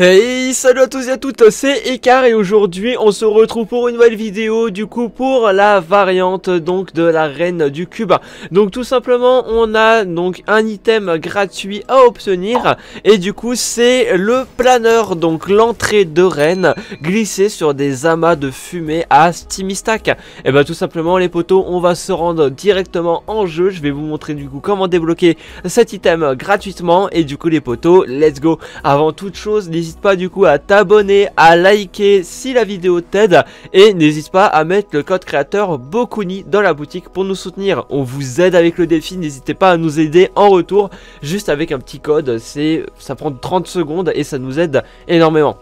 Hey, salut à tous et à toutes, c'est Ecart et aujourd'hui on se retrouve pour une nouvelle vidéo du coup pour la variante donc de la reine du cube. Donc tout simplement on a donc un item gratuit à obtenir et du coup c'est le planeur, donc l'entrée de reine glissée sur des amas de fumée à Steamy Stack. Et bah tout simplement les potos, on va se rendre directement en jeu, je vais vous montrer du coup comment débloquer cet item gratuitement et du coup les potos, let's go. Avant toute chose, n'hésite pas du coup à t'abonner, à liker si la vidéo t'aide et n'hésite pas à mettre le code créateur Bokuni dans la boutique pour nous soutenir. On vous aide avec le défi, n'hésitez pas à nous aider en retour juste avec un petit code, ça prend 30 secondes et ça nous aide énormément.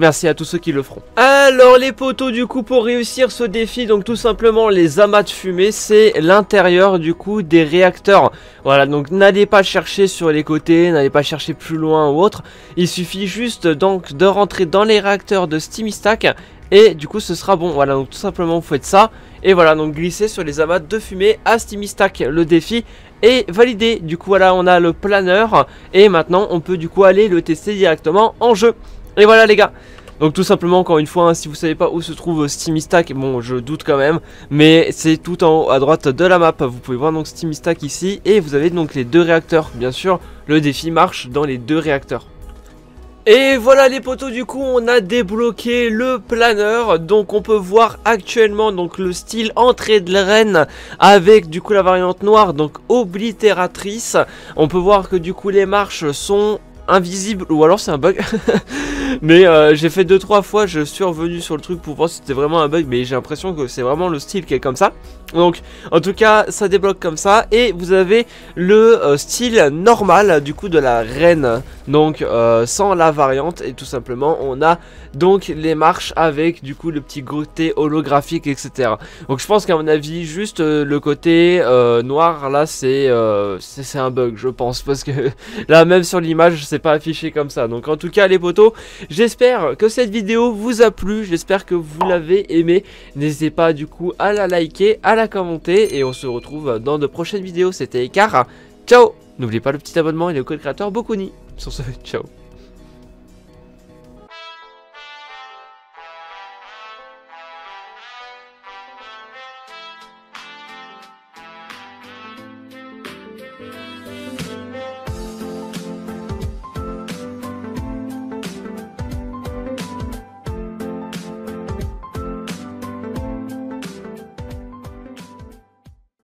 Merci à tous ceux qui le feront. Alors les potos, du coup pour réussir ce défi, donc tout simplement les amas de fumée, c'est l'intérieur du coup des réacteurs. Voilà, donc n'allez pas chercher sur les côtés, n'allez pas chercher plus loin ou autre. Il suffit juste donc de rentrer dans les réacteurs de Steamy Stack et du coup ce sera bon. Voilà, donc tout simplement vous faites ça et voilà, donc glissez sur les amas de fumée à Steamy Stack. Le défi est validé. Du coup voilà, on a le planeur et maintenant on peut du coup aller le tester directement en jeu. Et voilà les gars, donc tout simplement encore une fois, hein, si vous savez pas où se trouve Steamy Stack, bon je doute quand même, mais c'est tout en haut à droite de la map, vous pouvez voir donc Steamy Stack ici, et vous avez donc les deux réacteurs, bien sûr, le défi marche dans les deux réacteurs. Et voilà les potos, du coup on a débloqué le planeur, donc on peut voir actuellement donc le style entrée de la reine avec du coup la variante noire, donc oblitératrice. On peut voir que du coup les marches sont invisibles, ou alors c'est un bug. Mais j'ai fait 2-3 fois, je suis revenu sur le truc pour voir si c'était vraiment un bug, mais j'ai l'impression que c'est vraiment le style qui est comme ça. Donc en tout cas ça débloque comme ça et vous avez le style normal du coup de la reine, donc sans la variante, et tout simplement on a donc les marches avec du coup le petit côté holographique, etc. Donc je pense qu'à mon avis juste le côté noir là c'est un bug je pense, parce que là même sur l'image c'est pas affiché comme ça. Donc en tout cas les potos, j'espère que cette vidéo vous a plu, j'espère que vous l'avez aimé. N'hésitez pas du coup à la liker, à la commenter et on se retrouve dans de prochaines vidéos. C'était Ecart, ciao. N'oubliez pas le petit abonnement et le code créateur Bokuni. Sur ce, ciao.